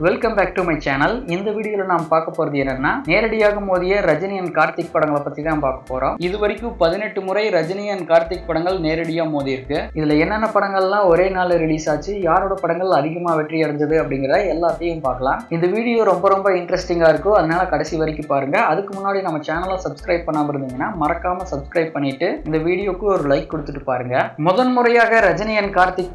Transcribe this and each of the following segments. Welcome back to my channel. In this video, we will talk about Rajini and Karthik. This is the 18th முறை Rajini and Karthik. This video is interesting. Subscribe to our subscribe this video. Like Rajini and Karthik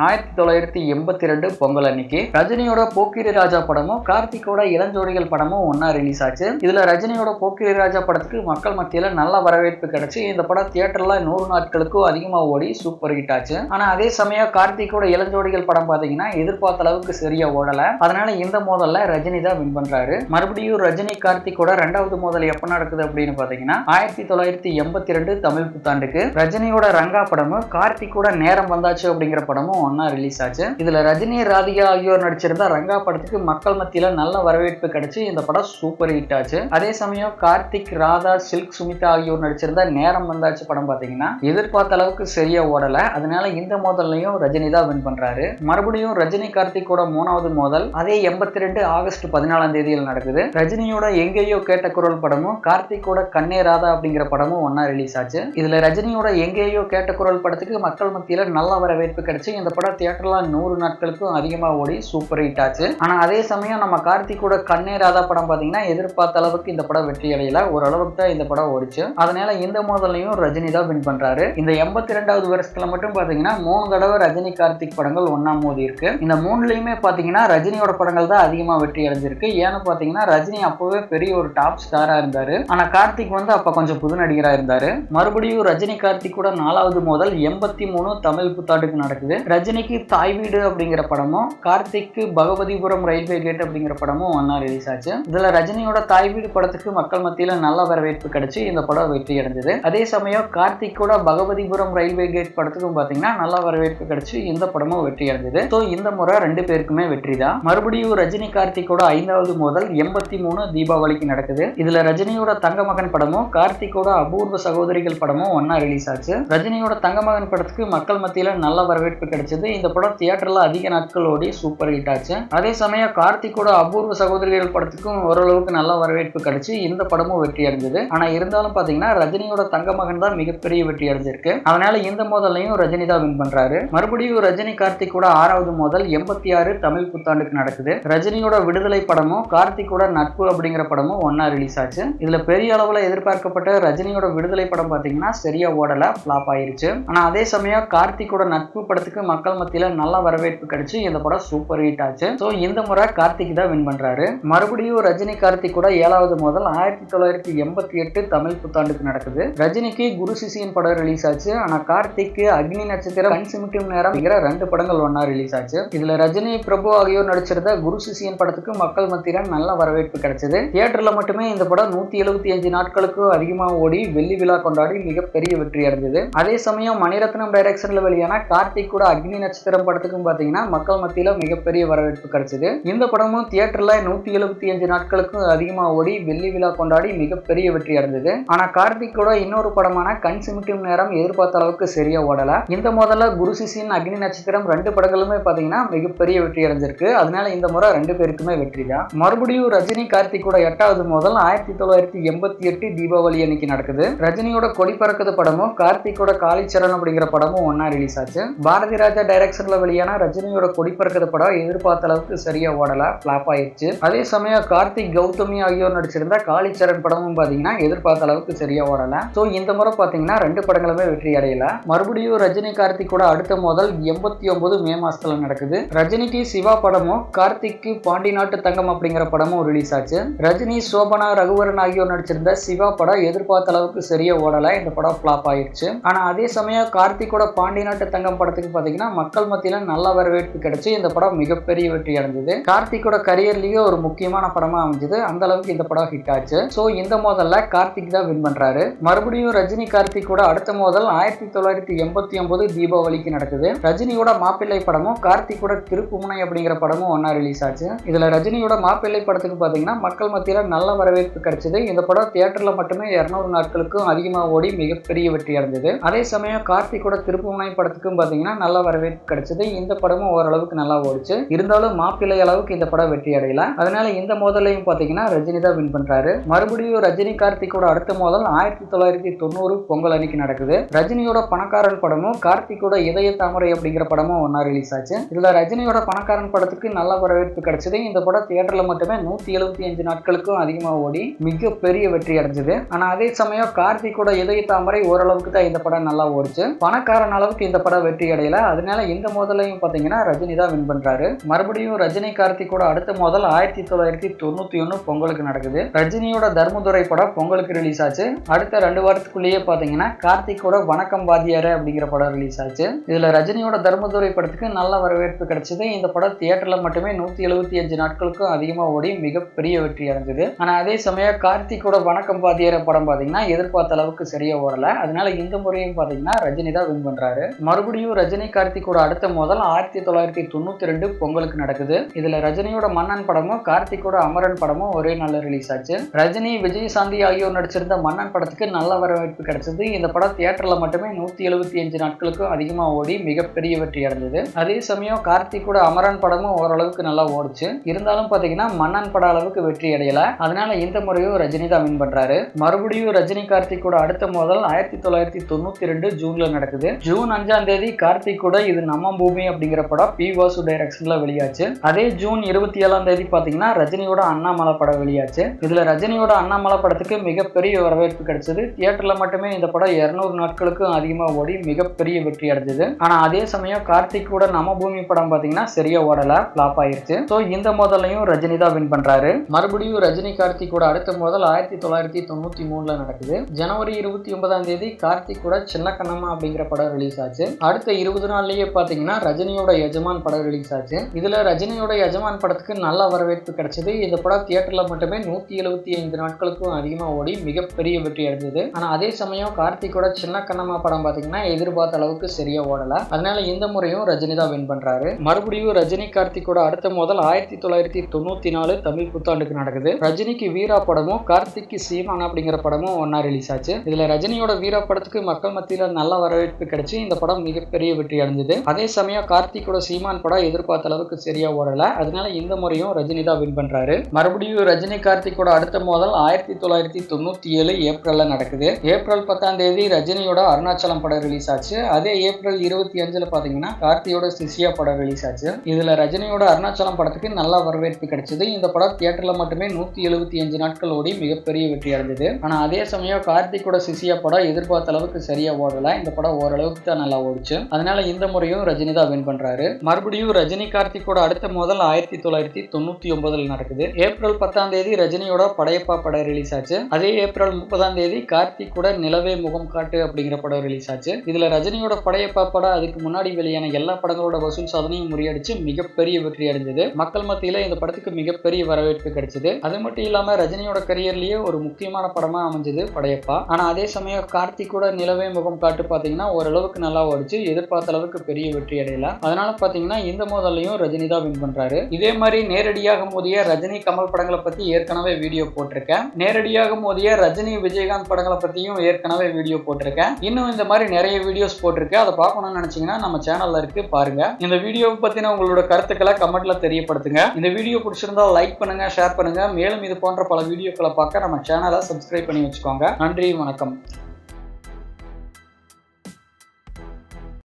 1982 Pongal அன்னைக்கு ரஜினியோட போக்கிரி ராஜா படமும் கார்த்திகோட இளஞ்சோடிகள் படமும் ஒண்ணா release ஆச்சு. இதுல ரஜினியோட போக்கிரி ராஜா படத்துக்கு மக்கள் மத்தியில நல்ல வரவேற்பு கிடைச்சு. இந்த படம் தியேட்டர்ல 100 நாட்களுக்கு அதிகமா ஓடி சூப்பர் ஹிட் ஆச்சு. ஆனா அதே சமயம் கார்த்திகோட இளஞ்சோடிகள் படம் பாத்தீங்கன்னா எதிர்பார்த்த அளவுக்கு சரியா ஓடல. அதனால இந்த மோதல்ல ரஜினி தான் வின் பண்றாரு. மறுபடியும் ரஜினி கார்த்திகோட இரண்டாவது மோதல் எப்ப நடக்குது அப்படினு பாத்தீங்கன்னா 1982 தமிழ் புத்தாண்டுக்கு ரஜினியோட ரங்கா படமும் கார்த்திகோட நேரம் வந்தாச்சு அப்படிங்கற படமும் ரிலீஸ் ஆச்சு. இதுல ரஜினி ராதிகா ஆகியோர் நடிச்சிருந்த ரங்கா படத்துக்கு மக்கள் மத்தியில நல்ல வரவேற்பு கிடைச்சு. இந்த படம் சூப்பர் ஹிட் ஆச்சு. அதே சமயம் கார்த்திக் ராதா சில்க் சுமிதா ஆகியோர் நடிச்சிருந்த நேரம் வந்தாச்சு படம் பாத்தீங்கன்னா எதிர்பார்த்த அளவுக்கு சரியா ஓடல. அதனால இந்த மோதல்லையும் ரஜினி தான் வின் பண்றாரு. மறுபடியும் ரஜினி கார்த்திகோட மூணாவது மோதல் அதே 82 ஆகஸ்ட் 14ஆம் தேதியில் நடக்குது. ரஜினியோட எங்கேயோ கேட்ட குரல் படமும் கார்த்திகோட கண்ணே ராதா அப்படிங்கிற படமும் ஒன்னா ரிலீஸ் ஆச்சு. இதுல ரஜினியோட எங்கேயோ கேட்ட குரல் படத்துக்கு மக்கள் மத்தியில நல்ல வரவேற்பு கிடைச்சு. இந்த படம் தியேட்டர்ல 100 நாட்களுக்கும் அதிகமா ஓடி சூப்பர் ஹிட் ஆச்சு. ஆனா அதே சமயம் நம்ம கார்த்திகோட கண்ணே ராதா படம் பாத்தீங்கன்னா எதிர்பார்த்த அளவுக்கு இந்த படம் வெற்றி அடையல. ஓரளவுக்கு தான் இந்த படம் ஓடிச்சு. அதனால இந்த மோதலையும் ரஜினி தான் வின் பண்றாரு. இந்த 82வது வருஷத்துல மட்டும் பாத்தீங்கன்னா 3 தடவை ரஜினி கார்த்திக் படங்கள் ஒண்ணா மோதி இருக்கு. இந்த 3லயுமே பாத்தீங்கன்னா ரஜினியோட படங்கள் தான் அதிகமா வெற்றி அடைஞ்சிருக்கு. ஏன்னு பாத்தீங்கன்னா ரஜினி அப்பவே பெரிய ஒரு டாப் ஸ்டாரா இருந்தாரு. ஆனா கார்த்திக் அப்ப கொஞ்சம் புது நடிகரா இருந்தாரு. மறுபடியும் ரஜினி கார்த்திகோட 4வது மோதல் 83 தமிழ் புத்தாண்டுக்கு நடக்குது. ரஜினிக்கு தாய் வீடு அப்படிங்கிற படமும் கார்த்திக்கு பகவதிபுரம் ரயில்வே கேட் அப்படிங்கிற படமும் ஒன்னா ரிலீஸ் ஆச்சு. இதுல ரஜினியோட தாய் வீடு படத்துக்கு மக்கள் மத்தியில நல்ல வரவேற்பு கிடைச்சு. இந்த படம் வெற்றி அடைஞ்சது. அதே சமயம் கார்த்திகோட பகவதிபுரம் ரயில்வே கேட் படத்துக்கும் பாத்தீங்கன்னா நல்ல வரவேற்பு கிடைச்சு. இந்த படமும் வெற்றி அடைஞ்சது. ஸோ இந்த முறை 2 பேருக்குமே வெற்றி தான். மறுபடியும் ரஜினி கார்த்திகோட 5வது மோதல் 83 தீபாவளிக்கு நடக்குது. இதுல ரஜினியோட தங்கமகன் படமும் கார்த்திகோட அபூர்வ சகோதரிகள் படமும் ஒன்னா ரிலீஸ் ஆச்சு. ரஜினியோட தங்கமகன் படத்துக்கு மக்கள் மத்தியில நல்ல வரவேற்பு கிடைச்சது. இந்த படம் தியேட்டர்ல அதிக நாட்கள் ஓடி சூப்பர் ஹிட் ஆச்சு. அதே சமயம் கார்த்திகோட அபூர்வ சகோதரிகள் படத்துக்கும் ஓரளவுக்கு நல்ல வரவேற்பு கிடைச்சு. இந்த படமும் வெற்றி அடைஞ்சது. ஆனா இருந்தாலும் பாத்தீங்கன்னா ரஜினியோட தங்கமகன் தான் மிகப்பெரிய வெற்றி அடைஞ்சிருக்கு. அதனால இந்த மோதலையும் ரஜினி தான் வின் பண்றாரு. மறுபடியும் ரஜினி கார்த்திகோட 6வது மோதல் 86 தமிழ் புத்தாண்டுக்கு நடக்குது. ரஜினியோட விடுதலை படமும் கார்த்திகோட நட்பு அப்படிங்கிற படமும் ஒன்னா ரிலீஸ் ஆச்சு. இதுல பெரிய அளவுல எதிர்பார்க்கப்பட்ட ரஜினியோட விடுதலை படம் பாத்தீங்கன்னா சரியா ஓடல, பிளாப் ஆயிருச்சு. ஆனா அதே சமயம் கார்த்திகோட நட்பு படத்துக்கு மக்கள் மத்தியில நல்ல வரவேற்பு கிடைச்சு. இந்த படம் சூப்பர் ஹிட் ஆச்சு. சோ இந்த முறை கார்த்திக் தான் வின் பண்றாரு. மறுபடியும் ரஜினி கார்த்திகோட 7வது மோதல் 1988 தமிழ் புத்தாண்டுக்கு நடக்குது. ரஜினிக்கு குரு சிஷியன் படம் ரிலீஸ் ஆச்சு. ஆனா கார்த்திக்கு அக்னி நட்சத்திரம் கண் சிமிட்டும் நேரம் 2 படங்கள் ஒன்னா ரிலீஸ் ஆச்சு. இதுல ரஜினி பிரபு ஆகியோர் நடிச்சிருந்த குரு சிஷியன் படத்துக்கு மக்கள் மத்தியில நல்ல வரவேற்பு கிடைச்சது. தியேட்டர்ல மட்டுமே இந்த படம் 175 நாட்களுக்கு அதிகமா ஓடி வெள்ளி விழா கொண்டாடி மிகப்பெரிய வெற்றி அடைஞ்சது. அதே சமயம் மணிரத்னம் டைரக்ஷன்ல வெளியான கார்த்திக் கூட அக்னி நட்சத்திரம் படத்துக்கும் பாத்தீங்கன்னா மக்கள் மத்தியில மிகப்பெரிய வரவேற்பு கிடைச்சது. இந்த படமும் தியேட்டர்ல 175 நாட்களுக்கும் அதிகமா ஓடி வெள்ளி விழா கொண்டாடி மிகப்பெரிய வெற்றி அடைஞ்சது. ஆனா கார்த்திகோட இன்னொரு படமான கண் சிமிட்டும் நேரம் எதிர்பார்த்த அளவுக்கு சரியா ஓடல. இந்த முதல்ல குரு சிஷியன் அக்னி நட்சத்திரம் 2 படங்களுமே பாத்தீங்கன்னா மிகப்பெரிய வெற்றி அடைஞ்சிருக்கு. அதனால இந்த முறை 2 பேருக்குமே வெற்றி தான். மறுபடியும் ரஜினி கார்த்திகோட 8வது மோதல் 1988 தீபாவளி அன்னைக்கு நடக்குது. ரஜினியோட கொடி பறக்குது படமும் கார்த்திகோட காளிச்சரண் அப்படிங்கிற படமும் ஒன்னா ரிலீஸ் ஆச்சு. பாரதி ராஜா டைரக்ஷன்ல வெளியான ரஜினியோட கொடிபறக்கிற படம் எதிர்பார்த்த அளவுக்கு சரியா ஓடல, பிளாப் ஆயிடுச்சு. அதே சமயம் கார்த்திக் கௌதமி ஆகியோர் நடிச்சிருந்த காளிச்சரண் படமும் பாத்தீங்கன்னா எதிர்பார்த்த அளவுக்கு சரியா ஓடல. சோ இந்த முறை பாத்தீங்கன்னா 2 படங்களுமே வெற்றி அடையல. மறுபடியும் ரஜினி கார்த்திகோட அடுத்த மோதல் 89 மே மாசத்துல நடக்குது. ரஜினிக்கு சிவா படமும் கார்த்திக்கு பாண்டி நாட்டு தங்கம் அப்படிங்கிற படமும் ரிலீஸ் ஆச்சு. ரஜினி சோபனா ரகுவரன் ஆகியோர் நடிச்சிருந்த சிவா படம் எதிர்பார்த்த அளவுக்கு சரியா ஓடல. இந்த படம் பிளாப் ஆயிடுச்சு. ஆனா அதே சமயம் கார்த்திகோட பாண்டி நாட்டு தங்கம் படத்துக்கு பாத்தீங்கன்னா மக்கள் மத்தியில நல்ல வரவேற்பு கிடைச்சு. இந்த படம் மிகப்பெரிய வெற்றி அடைஞ்சது. கார்த்திகோட கரியர்லயே ஒரு முக்கியமான படமா அமைஞ்சது. அந்த அளவுக்கு இந்த படம் ஹிட் ஆச்சு. சோ இந்த மோதல்ல கார்த்திக் தான் வின் பண்றாரு. மறுபடியும் ரஜினி கார்த்திகோட அடுத்த மோதல் 1989 தீபாவளிக்கு நடக்குது. ரஜினியோட மாப்பிள்ளை படமும் கார்த்திகோட திருப்புமுனை அப்படிங்கிற படமும் ஒன்னா ரிலீஸ் ஆச்சு. இதுல ரஜினியோட மாப்பிள்ளை படத்துக்கு பாத்தீங்கன்னா மக்கள் மத்தியில நல்ல வரவேற்பு கிடைச்சது. இந்த படம் தியேட்டர்ல மட்டுமே 200 நாட்களுக்கும் அதிகமா ஓடி மிகப்பெரிய வெற்றி அடைஞ்சது. அதே சமயம் கார்த்திகோட திருப்புமுனை படத்துக்கும் பாத்தீங்கன்னா நல்ல வரவேற்பு வரவேற்பு கிடைச்சது. இந்த படமும் ஓரளவுக்கு நல்லா ஓடிச்சு. இருந்தாலும் மாப்பிள்ளை அளவுக்கு இந்த படம் வெற்றி அடையல. அதனால இந்த மோதலையும் பாத்தீங்கன்னா ரஜினி தான் வின் பண்றாரு. மறுபடியும் ரஜினி கார்த்திகோட அடுத்த மோதல் 1990 பொங்கல் அன்னைக்கு நடக்குது. ரஜினியோட பணக்காரன் படமும் கார்த்திகோட இதய தாமரை அப்படிங்கிற படமும் ஒன்னா ரிலீஸ் ஆச்சு. இதுல ரஜினியோட பணக்காரன் படத்துக்கு நல்ல வரவேற்பு கிடைச்சது. இந்த படம் தியேட்டர்ல மட்டுமே 175 நாட்களுக்கும் அதிகமா ஓடி மிக பெரிய வெற்றி அடைஞ்சது. ஆனா அதே சமயம் கார்த்திகோட இதய தாமரை ஓரளவுக்கு தான் இந்த படம் நல்லா ஓடிச்சு. பணக்காரன் அளவுக்கு இந்த படம் வெற்றி அடையல. அதனால இந்த மோதலையும் பாத்தீங்கன்னா ரஜினி தான் வின் பண்றாரு. மறுபடியும் ரஜினி கார்த்திகோட அடுத்த மோதல் 1991 பொங்கலுக்கு நடக்குது. ரஜினியோட தர்மதுரை படம் பொங்கலுக்கு ரிலீஸ் ஆச்சு. அடுத்த 2 வாரத்துக்குள்ளேயே பாத்தீங்கன்னா கார்த்திகோட வணக்கம் வாதியாரே அப்படிங்கிற படம் ரிலீஸ் ஆச்சு. இதுல ரஜினியோட தர்மதுரை படத்துக்கு நல்ல வரவேற்பு கிடைச்சது. இந்த படம் தியேட்டர்ல மட்டுமே 175 நாட்களுக்கும் அதிகமா ஓடி மிகப்பெரிய வெற்றி அடைஞ்சது. ஆனா அதே சமயம் கார்த்திகோட வணக்கம் வாதியாரே படம் பாத்தீங்கன்னா எதிர்பார்த்த அளவுக்கு சரியா ஓடல. அதனால இந்த முறையும் பாத்தீங்கன்னா ரஜினி தான் வின் பண்றாரு. மறுபடியும் ரஜினி கார்த்திகோட அடுத்த மோதல் 1992 பொங்கலுக்கு நடக்குது. இதுல ரஜினியோட மன்னன் படமும் கார்த்திகோட அமரன் படமும் ஒரே நாள்ல ரிலீஸ் ஆச்சு. ரஜினி விஜயசாந்தி ஆகியோர் நடிச்சிருந்த மன்னன் படத்துக்கு நல்ல வரவேற்பு கிடைச்சது. இந்த படம் தியேட்டர்ல மட்டுமே 175 நாட்களுக்கும் அதிகமா ஓடி மிகப்பெரிய வெற்றி அடைஞ்சது. அதே சமயம் கார்த்திகோட அமரன் படமும் ஓரளவுக்கு நல்லா ஓடிச்சு. இருந்தாலும் பாத்தீங்கன்னா மன்னன் பட அளவுக்கு வெற்றி அடையல. அதனால இந்த முறையும் ரஜினி தான் வின் பண்றாரு. மறுபடியும் ரஜினி கார்த்திகோட அடுத்த மோதல் 1992 ஜூன்ல நடக்குது. ஜூன் 5ஆம் தேதி கார்த்திகோட இது நம்ம பூமி அப்படிங்கிற படம் பி வாசு டைரக்ஷன்ல வெளியாச்சு. அதே ஜூன் 27ஆம் தேதி பாத்தீங்கன்னா ரஜினியோட அண்ணாமலை படம் வெளியாச்சு. இதுல ரஜினியோட அண்ணாமலை படத்துக்கு மிகப்பெரிய வரவேற்பு கிடைச்சது. தியேட்டர்ல மட்டுமே இந்த படம் 200 நாட்களுக்கும் அதிகமா ஓடி மிகப்பெரிய வெற்றி அடைஞ்சது. ஆனா அதே சமயம் கார்த்திகோட நம்ம பூமி படம் பாத்தீங்கன்னா சரியா ஓடல, பிளாப் ஆயிருச்சு. சோ இந்த மோதலையும் ரஜினி தான் வின் பண்றாரு. மறுபடியும் ரஜினி கார்த்திகோட அடுத்த மோதல் 1993 நடக்குது. ஜனவரி 29ஆம் தேதி கார்த்திகோட சின்ன கண்ணம்மா அப்படிங்கிற படம் ரிலீஸ் ஆச்சு. அடுத்த 20 நாள்லயே பாத்தீங்கன்னா ரஜினியோட எஜமான் படம் ரிலீஸ் ஆச்சு. இதுல ரஜினியோட எஜமான் படத்துக்கு நல்ல வரவேற்பு கிடைச்சது. இந்த படம் தியேட்டர்ல மட்டுமே 175 நாட்களுக்கும் அதிகமா ஓடி மிகப்பெரிய வெற்றி அடைஞ்சது. ஆனா அதே சமயம் கார்த்திகோட சின்ன கண்ணம்மா படம் பாத்தீங்கன்னா எதிர்பார்த்த அளவுக்கு சரியா ஓடல. அதனால இந்த முறையும் ரஜினி தான் வின் பண்றாரு. மறுபடியும் ரஜினி கார்த்திகோட அடுத்த மோதல் 1994 தமிழ் புத்தாண்டுக்கு நடக்குது. ரஜினிக்கு வீரா படமும் கார்த்திக்கு சீமான் அப்படிங்கிற படமும் ஒன்னா ரிலீஸ் ஆச்சு. இதுல ரஜினியோட வீரா படத்துக்கு மக்கள் மத்தியில நல்ல வரவேற்பு கிடைச்சு. இந்த படம் மிகப்பெரிய வெற்றி அடைஞ்சது. அதே சமயம் கார்த்திகோட சீமான் படம் எதிர்பார்த்த அளவுக்கு சரியா ஓடல. அதனால இந்த முறையும் ரஜினி தான் வின் பண்றாரு. மறுபடியும் ரஜினி கார்த்திகோட அடுத்த மோதல் 1997 ஏப்ரல்ல நடக்குது. ஏப்ரல் 10ஆம் தேதி ரஜினியோட அருணாச்சலம் படம் ரிலீஸ் ஆச்சு. அதே ஏப்ரல் 25ல பாத்தீங்கன்னா கார்த்தியோட சிசியா படம் ரிலீஸ் ஆச்சு. இதுல ரஜினியோட அருணாச்சலம் படத்துக்கு நல்ல வரவேற்பு கிடைச்சது. இந்த படம் தியேட்டர்ல மட்டுமே 175 நாட்கள் ஓடி மிகப்பெரிய வெற்றி அடைஞ்சது. ஆனா அதே சமயம் கார்த்திகோட சிசியா படம் எதிர்பார்த்த அளவுக்கு சரியா ஓடல. இந்த படம் ஓரளவுக்கு தான் நல்லா ஓடிச்சு. அதனால இந்த முறையும் ரஜினி தான் வின் பண்றாரு. மறுபடியும் ரஜினி கார்த்திகோட அடுத்த மோதல் 1999 நடக்குது. ஏப்ரல் 10ஆம் தேதி ரஜினியோட படையப்பா படம் ரிலீஸ் ஆச்சு. அதே ஏப்ரல் 30ஆம் தேதி கார்த்திகோட நிலவே முகம் காட்டு அப்படிங்கிற படம் ரிலீஸ் ஆச்சு. இதுல ரஜினியோட படையப்பா படம் அதுக்கு முன்னாடி வெளியான எல்லா படங்களோட வசூல் சாதனையும் முறியடிச்சு மிகப்பெரிய வெற்றி அடைஞ்சது. மக்கள் மத்தியில இந்த படத்துக்கு மிகப்பெரிய வரவேற்பு கிடைச்சது. அது மட்டும் இல்லாம ரஜினியோட கரியர்லயே ஒரு முக்கியமான படமா அமைஞ்சது படையப்பா. ஆனா அதே சமயம் கார்த்திகோட நிலவே முகம் காட்டு பாத்தீங்கன்னா ஓரளவுக்கு நல்லா ஓடிச்சு. எதிர்பார்த்த அளவுக்கு பெரிய வெற்றி அடையல. அதனால பாத்தீங்கன்னா இந்த மோதலையும் ரஜினி தான் வின் பண்றாரு. இதே மாதிரி நேரடியாக மோதிய ரஜினி கமல் படங்களை பத்தி ஏற்கனவே வீடியோ போட்டிருக்கேன். நேரடியாக மோதிய ரஜினி விஜயகாந்த் படங்களை பத்தியும் ஏற்கனவே வீடியோ போட்டிருக்கேன். இன்னும் இந்த மாதிரி நிறைய வீடியோஸ் போட்டிருக்கேன். அதை பார்க்கணும்னு நினைச்சீங்கன்னா நம்ம சேனல்ல இருக்கு, பாருங்க. இந்த வீடியோவை பத்தின உங்களோட கருத்துக்களை கமெண்ட்ல தெரியப்படுத்துங்க. இந்த வீடியோ பிடிச்சிருந்தா லைக் பண்ணுங்க, ஷேர் பண்ணுங்க. மேலும் இது போன்ற பல வீடியோக்களை பார்க்க நம்ம சேனலை சப்ஸ்கிரைப் பண்ணி வச்சுக்கோங்க. நன்றி, வணக்கம்.